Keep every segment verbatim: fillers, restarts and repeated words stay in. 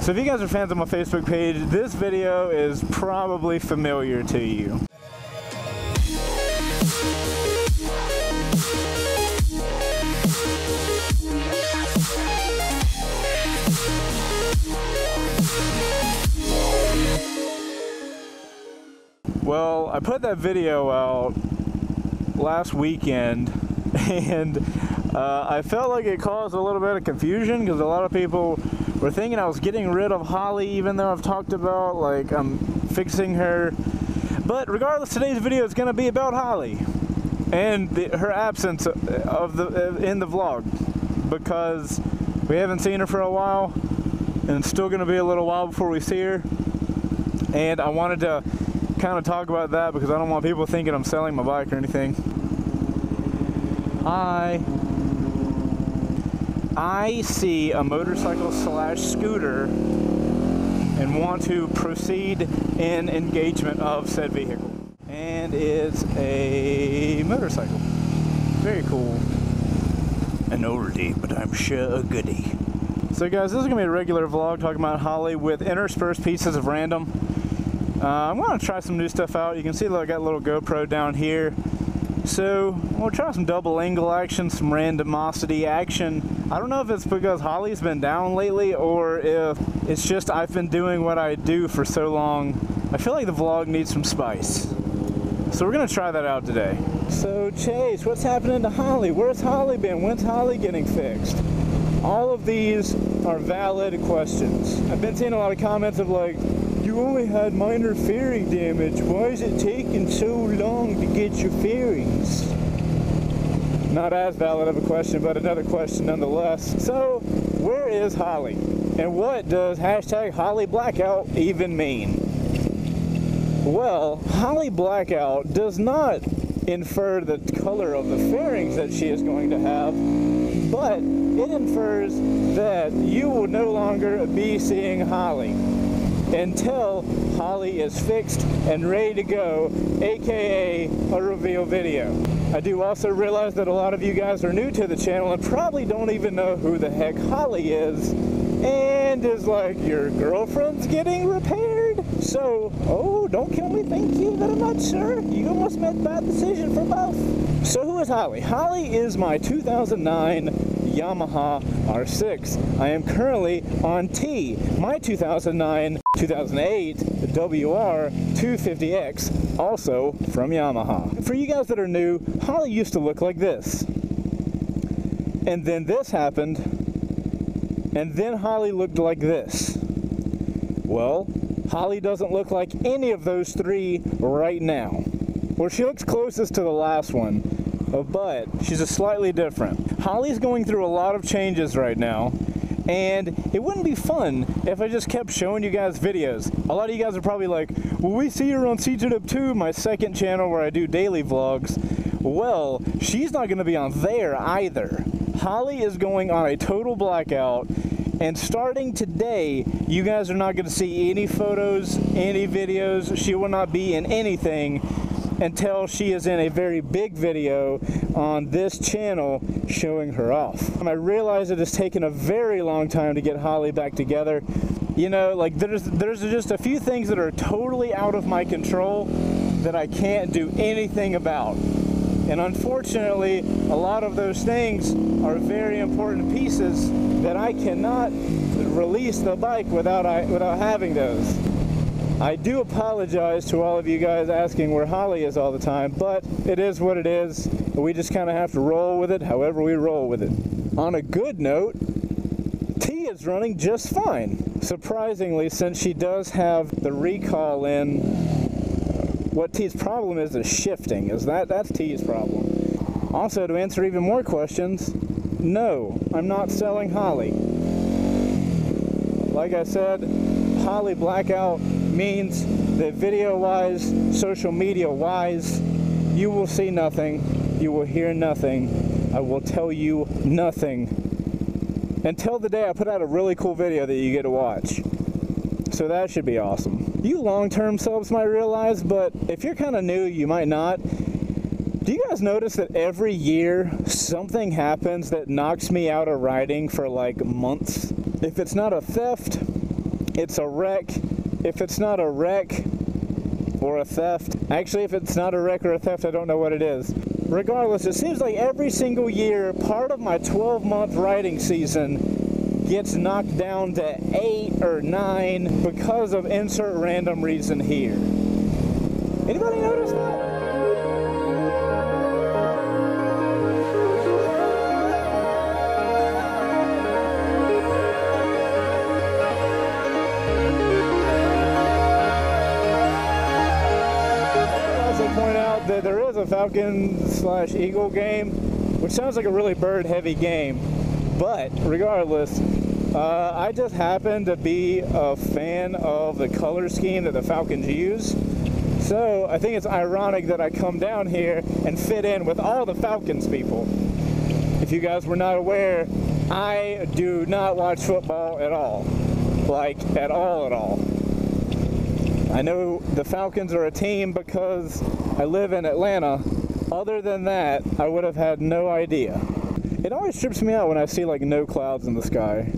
So if you guys are fans of my Facebook page, this video is probably familiar to you. Well, I put that video out last weekend, and uh, I felt like it caused a little bit of confusion because a lot of people were thinking I was getting rid of Holly, even though I've talked about like I'm fixing her. But regardless, today's video is going to be about Holly and the, her absence of the in the vlog, because we haven't seen her for a while, and it's still going to be a little while before we see her. And I wanted to kind of talk about that because I don't want people thinking I'm selling my bike or anything. I I see a motorcycle slash scooter and want to proceed in engagement of said vehicle. And it's a motorcycle. Very cool. An oldie, but I'm sure a goodie. So guys, this is gonna be a regular vlog talking about Holly with interspersed pieces of random. Uh, I'm going to try some new stuff out. You can see that I got a little GoPro down here. So we'll try some double angle action, some randomosity action. I don't know if it's because Holly's been down lately or if it's just I've been doing what I do for so long. I feel like the vlog needs some spice. So we're going to try that out today. So Chase, what's happening to Holly? Where's Holly been? When's Holly getting fixed? All of these are valid questions. I've been seeing a lot of comments of like, you only had minor fairing damage. Why is it taking so long to get your fairings? Not as valid of a question, but another question nonetheless. So, where is Holly? And what does hashtag Holly Blackout even mean? Well, Holly Blackout does not infer the color of the fairings that she is going to have, but it infers that you will no longer be seeing Holly until Holly is fixed and ready to go, aka a reveal video. I do also realize that a lot of you guys are new to the channel and probably don't even know who the heck Holly is, and is like, your girlfriend's getting repaired? So, oh, don't kill me, thank you very much, sir. You almost made a bad decision for both. So who is Holly? Holly is my two thousand nine Yamaha R six. I am currently on T, my two thousand nine, two thousand eight W R two fifty X, also from Yamaha. For you guys that are new, Holly used to look like this. And then this happened, and then Holly looked like this. Well, Holly doesn't look like any of those three right now. Well, she looks closest to the last one, but she's a slightly different. Holly's going through a lot of changes right now, and it wouldn't be fun if I just kept showing you guys videos. A lot of you guys are probably like, well, we see her on C two W Two, my second channel where I do daily vlogs. Well, she's not going to be on there either. Holly is going on a total blackout, and starting today, you guys are not going to see any photos, any videos. She will not be in anything until she is in a very big video on this channel showing her off. And I realize it has taken a very long time to get Holly back together. You know, like there's there's just a few things that are totally out of my control that I can't do anything about. And unfortunately, a lot of those things are very important pieces that I cannot release the bike without I without having those. I do apologize to all of you guys asking where Holly is all the time, but it is what it is. We just kind of have to roll with it however we roll with it. On a good note, T is running just fine. Surprisingly, since she does have the recall in, what T's problem is is shifting. Is that that's T's problem. Also, to answer even more questions, no, I'm not selling Holly. Like I said, Holly Blackout means that video-wise, social media-wise, you will see nothing, you will hear nothing, I will tell you nothing. Until the day I put out a really cool video that you get to watch. So that should be awesome. You long-term subs might realize, but if you're kind of new, you might not. Do you guys notice that every year something happens that knocks me out of riding for like months? If it's not a theft, it's a wreck. If it's not a wreck or a theft, actually if it's not a wreck or a theft, I don't know what it is. Regardless, it seems like every single year, part of my twelve month riding season gets knocked down to eight or nine because of insert random reason here. Anybody notice that? There is a Falcon slash Eagle game, which sounds like a really bird heavy game, but regardless, uh, I just happen to be a fan of the color scheme that the Falcons use, so I think it's ironic that I come down here and fit in with all the Falcons people. If you guys were not aware, I do not watch football at all, like at all at all. I know the Falcons are a team because I live in Atlanta. Other than that, I would have had no idea. It always trips me out when I see like no clouds in the sky.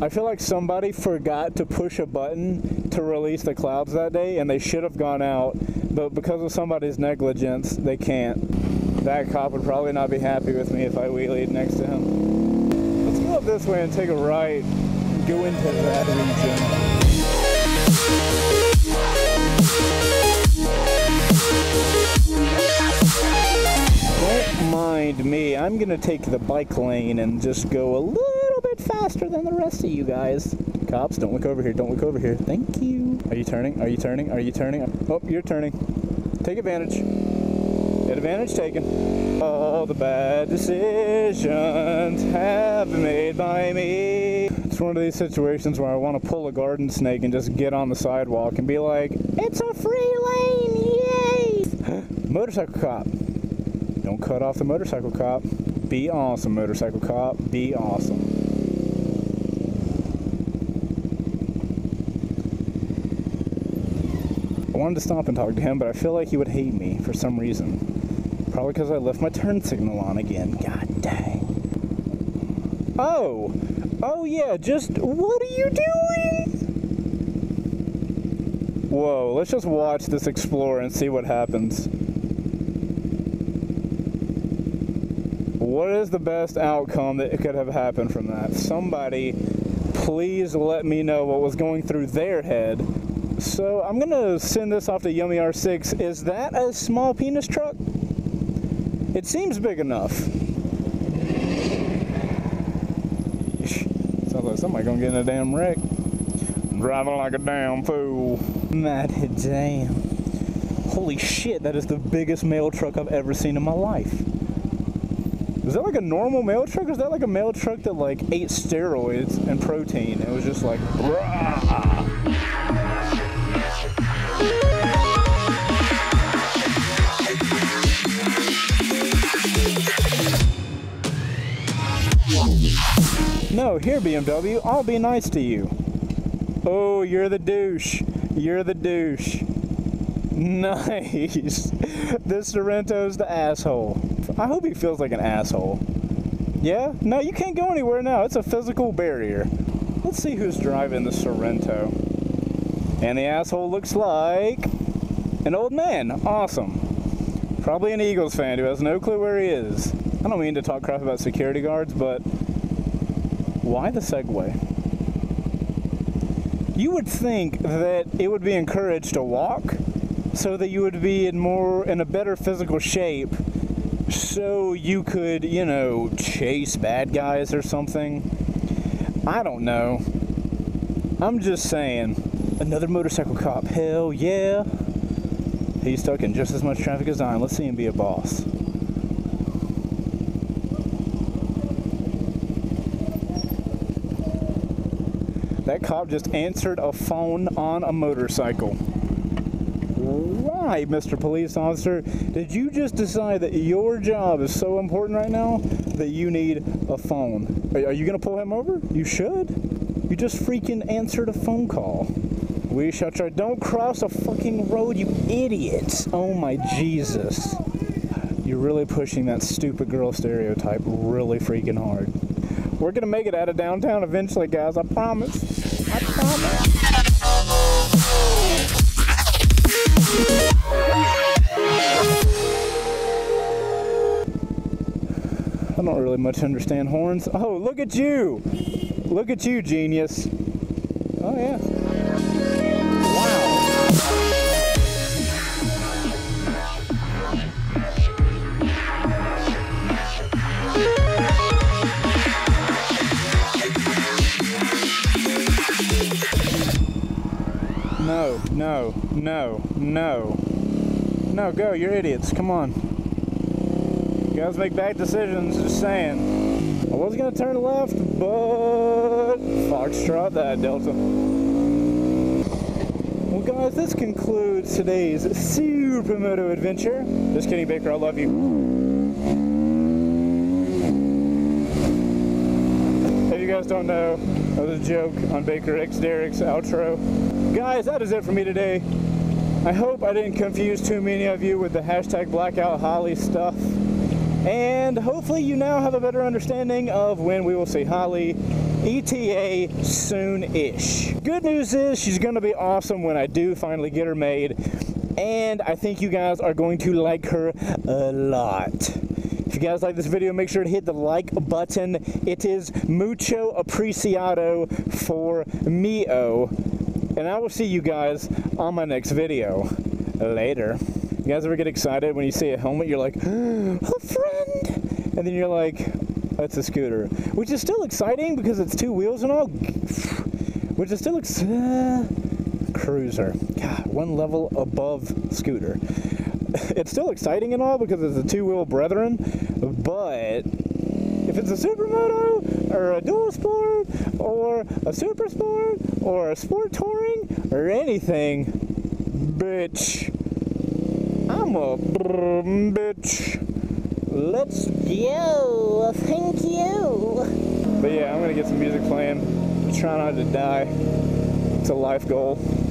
I feel like somebody forgot to push a button to release the clouds that day and they should have gone out, but because of somebody's negligence, they can't. That cop would probably not be happy with me if I wheelied next to him. Let's go up this way and take a right, go into that region. Don't mind me, I'm gonna take the bike lane and just go a little bit faster than the rest of you guys. Cops, don't look over here, don't look over here. Thank you. Are you turning? Are you turning? Are you turning? Oh, you're turning. Take advantage. Get advantage taken. All the bad decisions have been made by me. It's one of these situations where I want to pull a garden snake and just get on the sidewalk and be like, it's a free lane, yay! Motorcycle cop. Don't cut off the motorcycle cop. Be awesome, motorcycle cop. Be awesome. I wanted to stop and talk to him, but I feel like he would hate me for some reason. Probably because I left my turn signal on again. God dang. Oh! Oh yeah, just, what are you doing? Whoa, let's just watch this explore and see what happens. What is the best outcome that could have happened from that? Somebody, please let me know what was going through their head. So I'm gonna send this off to Yamaha R six. Is that a small penis truck? It seems big enough. Somebody gonna get in a damn wreck. I'm driving like a damn fool. Mad damn. Holy shit, that is the biggest mail truck I've ever seen in my life. Is that like a normal mail truck? Or is that like a mail truck that like ate steroids and protein? It was just like, no, here B M W, I'll be nice to you. Oh, you're the douche. You're the douche. Nice. This Sorrento's the asshole. I hope he feels like an asshole. Yeah? No, you can't go anywhere now. It's a physical barrier. Let's see who's driving the Sorrento. And the asshole looks like an old man. Awesome. Probably an Eagles fan who has no clue where he is. I don't mean to talk crap about security guards, but why the Segway? You would think that it would be encouraged to walk so that you would be in more in a better physical shape so you could, you know, chase bad guys or something. I don't know. I'm just saying. Another motorcycle cop. Hell yeah. He's stuck in just as much traffic as I am. Let's see him be a boss. That cop just answered a phone on a motorcycle. Why, Mister Police Officer, did you just decide that your job is so important right now that you need a phone? Are you gonna pull him over? You should. You just freaking answered a phone call. We shall try. Don't cross a fucking road, you idiots. Oh my Jesus. You're really pushing that stupid girl stereotype really freaking hard. We're gonna make it out of downtown eventually, guys, I promise. I promise. I don't really much understand horns. Oh, look at you! Look at you, genius. Oh, yeah. No, no, no, no. No, go, you're idiots, come on. You guys make bad decisions, just saying. I was gonna turn left, but foxtrot that, Delta. Well guys, this concludes today's supermoto adventure. Just kidding, Baker, I love you. If you guys don't know, that was a joke on Baker X Derek's outro. Guys, that is it for me today. I hope I didn't confuse too many of you with the hashtag Blackout Holly stuff. And hopefully you now have a better understanding of when we will see Holly, E T A soon-ish. Good news is she's gonna be awesome when I do finally get her made. And I think you guys are going to like her a lot. If you guys like this video, make sure to hit the like button. It is mucho apreciado for mio. And I will see you guys on my next video. Later. You guys ever get excited when you see a helmet? You're like, oh, a friend! And then you're like, that's a scooter. Which is still exciting because it's two wheels and all. Which is still ex- uh, cruiser. God, one level above scooter. It's still exciting and all because it's a two-wheel brethren. But if it's a supermoto, or a dual sport, or a super sport, or a sport touring, or anything, bitch, I'm a bitch. Let's go, thank you. But yeah, I'm gonna get some music playing, try not to die, it's a life goal.